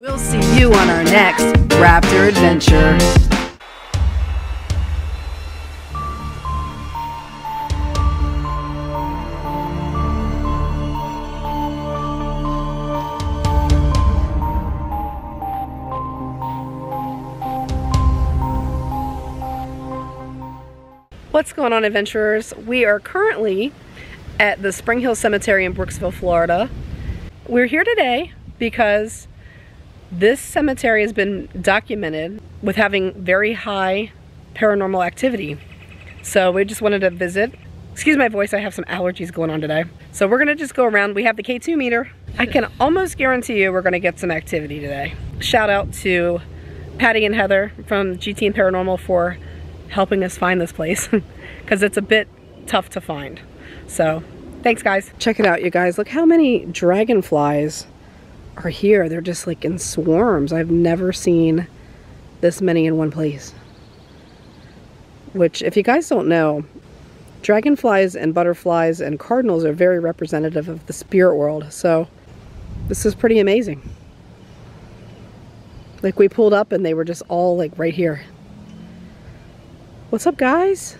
We'll see you on our next Raptor Adventure. What's going on, adventurers? We are currently at the Spring Hill Cemetery in Brooksville, Florida. We're here today because this cemetery has been documented with having very high paranormal activity. So we just wanted to visit. Excuse my voice, I have some allergies going on today. So we're gonna just go around. We have the K2 meter. I can almost guarantee you we're gonna get some activity today. Shout out to Patty and Heather from GT and Paranormal for helping us find this place because it's a bit tough to find. So thanks, guys. Check it out, you guys. Look how many dragonflies are here. They're just like in swarms. I've never seen this many in one place. Which, if you guys don't know, dragonflies and butterflies and cardinals are very representative of the spirit world. So this is pretty amazing. Like, we pulled up and they were just all like right here. What's up, guys?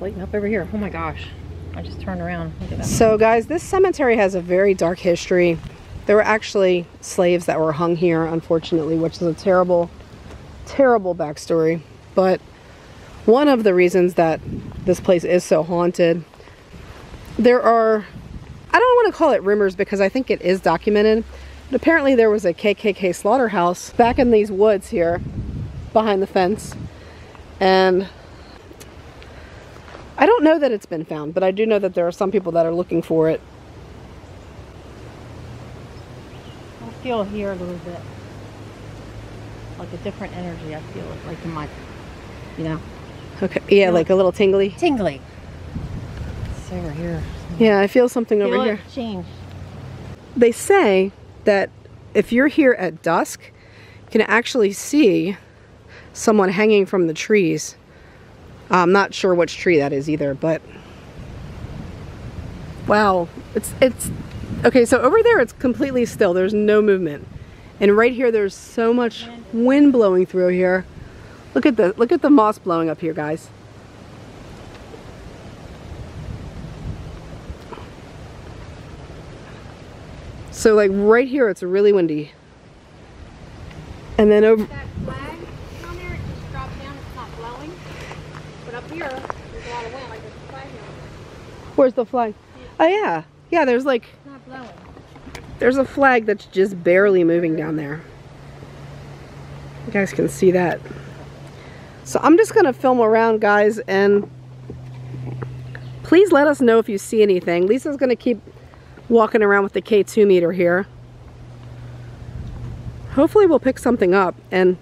Lighting up over here. Oh my gosh, I just turned around. Look at that. So guys, this cemetery has a very dark history. There were actually slaves that were hung here, unfortunately, which is a terrible, terrible backstory. But one of the reasons that this place is so haunted, there are, I don't want to call it rumors because I think it is documented, but apparently there was a KKK slaughterhouse back in these woods here behind the fence. And I don't know that it's been found, but I do know that there are some people that are looking for it. I feel here a little bit, like a different energy. I feel it, like in my, you know. Okay, yeah, like a little tingly. Tingly. It's over here. Yeah, I feel something over here. Change. They say that if you're here at dusk, you can actually see someone hanging from the trees. I'm not sure which tree that is either, but wow, it's okay. So over there it's completely still, there's no movement, and right here there's so much wind blowing through here. Look at the moss blowing up here, guys. So like right here it's really windy, and then over here, there's a lot of wind, like there's a fly here. Where's the flag? Oh yeah. Yeah, there's like, it's not blowing. There's a flag that's just barely moving down there. You guys can see that. So I'm just gonna film around, guys, and please let us know if you see anything. Lisa's gonna keep walking around with the K2 meter here. Hopefully we'll pick something up, and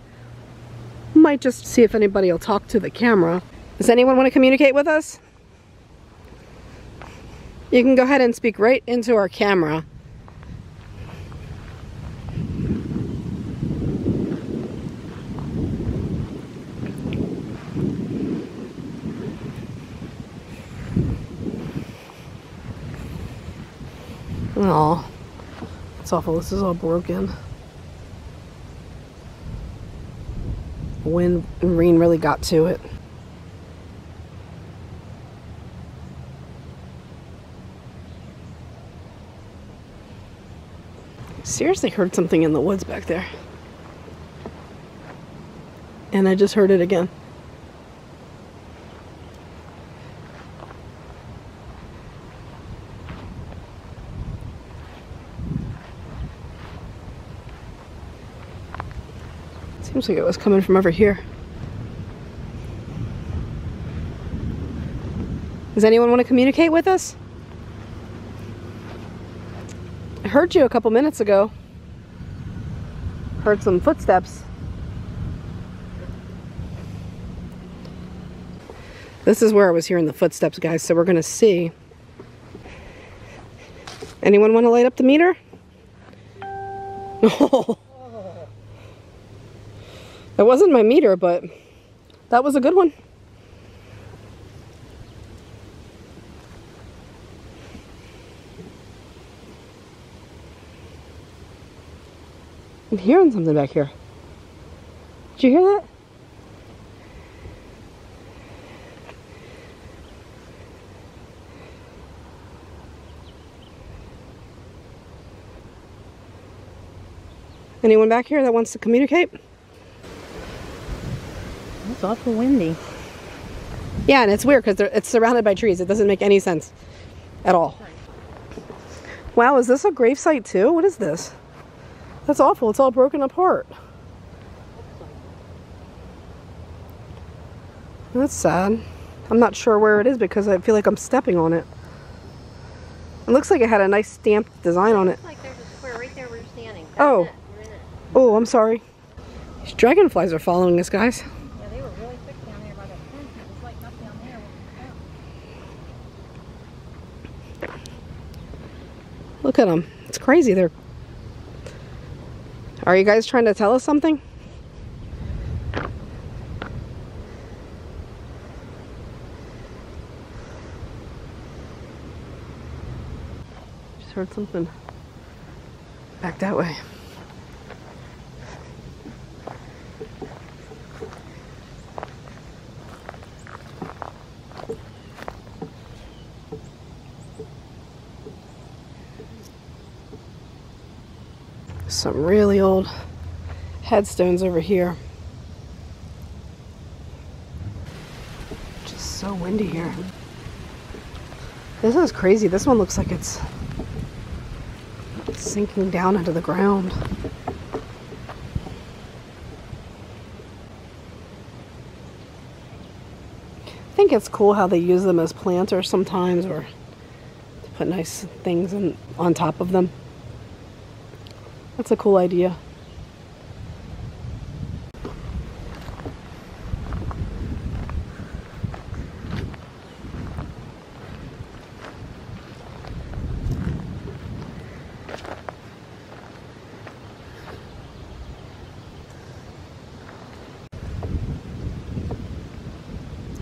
might just see if anybody will talk to the camera. Does anyone want to communicate with us? You can go ahead and speak right into our camera. Aw, it's awful. This is all broken. Wind and rain really got to it. Seriously heard something in the woods back there, and I just heard it again. It seems like it was coming from over here. Does anyone want to communicate with us? Heard you a couple minutes ago. Heard some footsteps. This is where I was hearing the footsteps, guys, so we're gonna see. Anyone want to light up the meter? Oh. That wasn't my meter, but that was a good one. I'm hearing something back here. Did you hear that? Anyone back here that wants to communicate? It's awful windy. Yeah, and it's weird because it's surrounded by trees. It doesn't make any sense at all. Wow, is this a gravesite too? What is this? That's awful. It's all broken apart. That's sad. I'm not sure where it is because I feel like I'm stepping on it. It looks like it had a nice stamped design on it. Looks like there's a square right there where you're standing. Oh. Oh, I'm sorry. These dragonflies are following us, guys. Yeah, they were really thick down there by that fence. It was like not down there. Look at them. It's crazy. They're... Are you guys trying to tell us something? Just heard something back that way. Some really old headstones over here. Just so windy here. This is crazy. This one looks like it's sinking down into the ground. I think it's cool how they use them as planters sometimes, or to put nice things in, on top of them. That's a cool idea.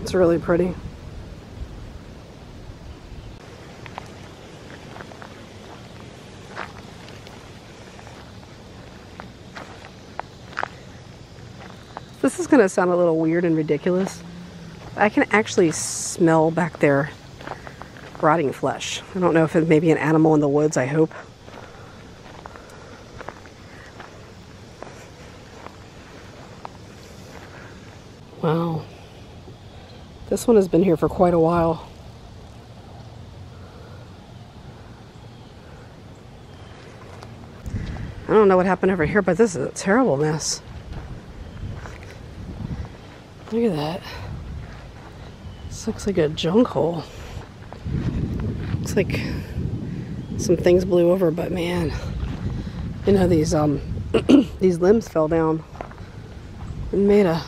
It's really pretty. This is going to sound a little weird and ridiculous. I can actually smell back there rotting flesh. I don't know if it may be an animal in the woods, I hope. Wow. This one has been here for quite a while. I don't know what happened over here, but this is a terrible mess. Look at that. This looks like a junk hole. Looks like some things blew over, but man, you know, these these limbs fell down and made a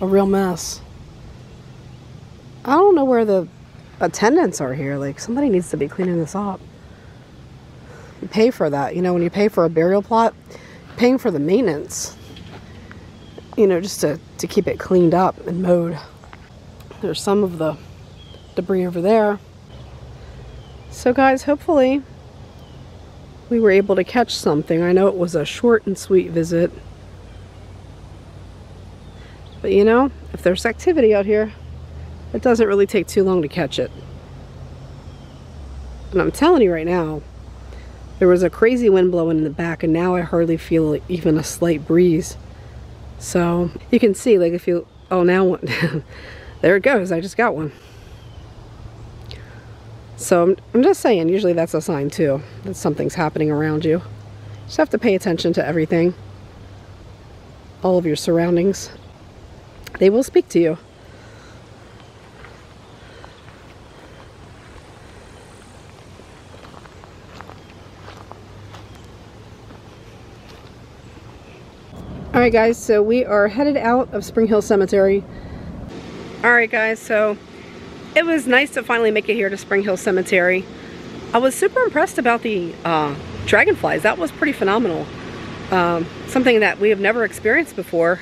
real mess. I don't know where the attendants are here. Like, somebody needs to be cleaning this up. You pay for that, you know, when you pay for a burial plot, you're paying for the maintenance. You know, just to keep it cleaned up and mowed. There's some of the debris over there. So guys, hopefully we were able to catch something. I know it was a short and sweet visit. But you know, if there's activity out here, it doesn't really take too long to catch it. And I'm telling you right now, there was a crazy wind blowing in the back, and now I hardly feel even a slight breeze. So you can see, like, if you, oh, now there it goes. I just got one. So I'm just saying, usually that's a sign too that something's happening around you. Just have to pay attention to everything, all of your surroundings. They will speak to you. Alright guys, so we are headed out of Spring Hill Cemetery. Alright guys, so it was nice to finally make it here to Spring Hill Cemetery. I was super impressed about the dragonflies. That was pretty phenomenal. Something that we have never experienced before.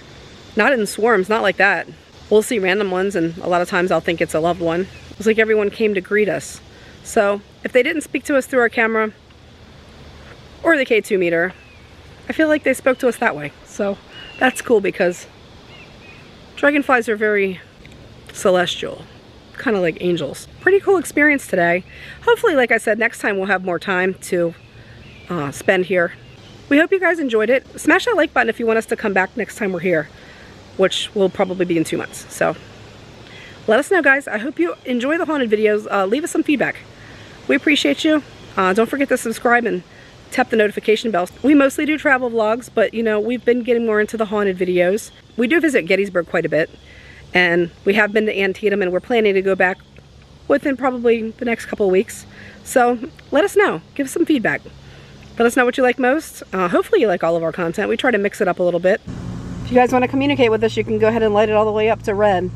Not in swarms, not like that. We'll see random ones, and a lot of times I'll think it's a loved one. It was like everyone came to greet us. So if they didn't speak to us through our camera or the K2 meter, I feel like they spoke to us that way. So that's cool, because dragonflies are very celestial, kind of like angels. Pretty cool experience today. Hopefully, like I said, next time we'll have more time to spend here. We hope you guys enjoyed it. Smash that like button if you want us to come back next time we're here, which will probably be in 2 months. So let us know, guys. I hope you enjoy the haunted videos. Leave us some feedback. We appreciate you. Don't forget to subscribe and tap the notification bell. We mostly do travel vlogs, but you know, we've been getting more into the haunted videos. We do visit Gettysburg quite a bit, and we have been to Antietam, and we're planning to go back within probably the next couple of weeks. So let us know. Give us some feedback. Let us know what you like most. Hopefully you like all of our content. We try to mix it up a little bit. If you guys want to communicate with us, you can go ahead and light it all the way up to red.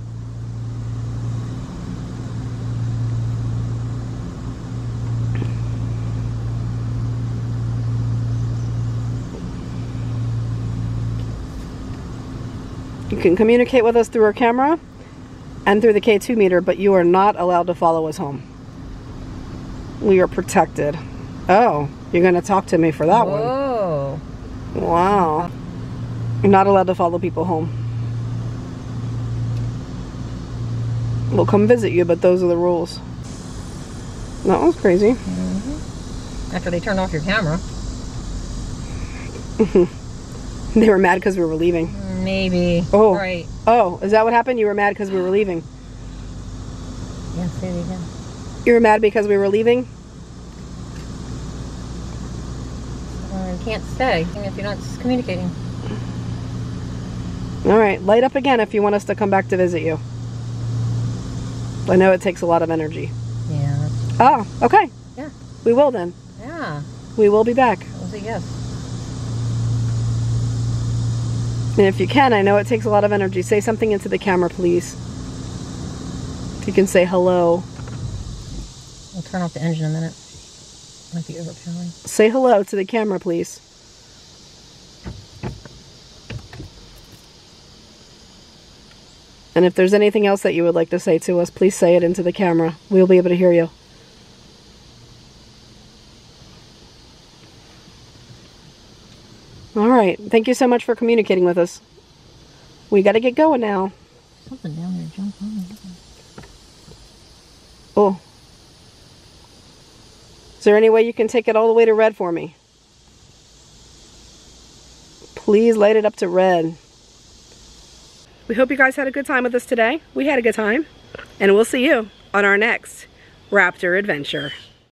You can communicate with us through our camera and through the K2 meter, but you are not allowed to follow us home. We are protected. Oh, you're going to talk to me for that. Whoa. One. Wow. You're not allowed to follow people home. We'll come visit you, but those are the rules. That one's crazy. Mm-hmm. After they turned off your camera. They were mad because we were leaving. Maybe. Oh, right. Oh, is that what happened? You were mad because we were leaving. Yeah, say it again. You were mad because we were leaving? You can't stay if you're not communicating. All right, light up again if you want us to come back to visit you. I know it takes a lot of energy. Yeah. Oh, okay. Yeah. We will then. Yeah. We will be back. That was a yes. And if you can, I know it takes a lot of energy. Say something into the camera, please. If you can say hello. We'll turn off the engine in a minute. It might be overpowering. Say hello to the camera, please. And if there's anything else that you would like to say to us, please say it into the camera. We'll be able to hear you. All right. Thank you so much for communicating with us. We got to get going now. Something down there. Jump on. Oh. Is there any way you can take it all the way to red for me? Please light it up to red. We hope you guys had a good time with us today. We had a good time. And we'll see you on our next Raptor Adventure.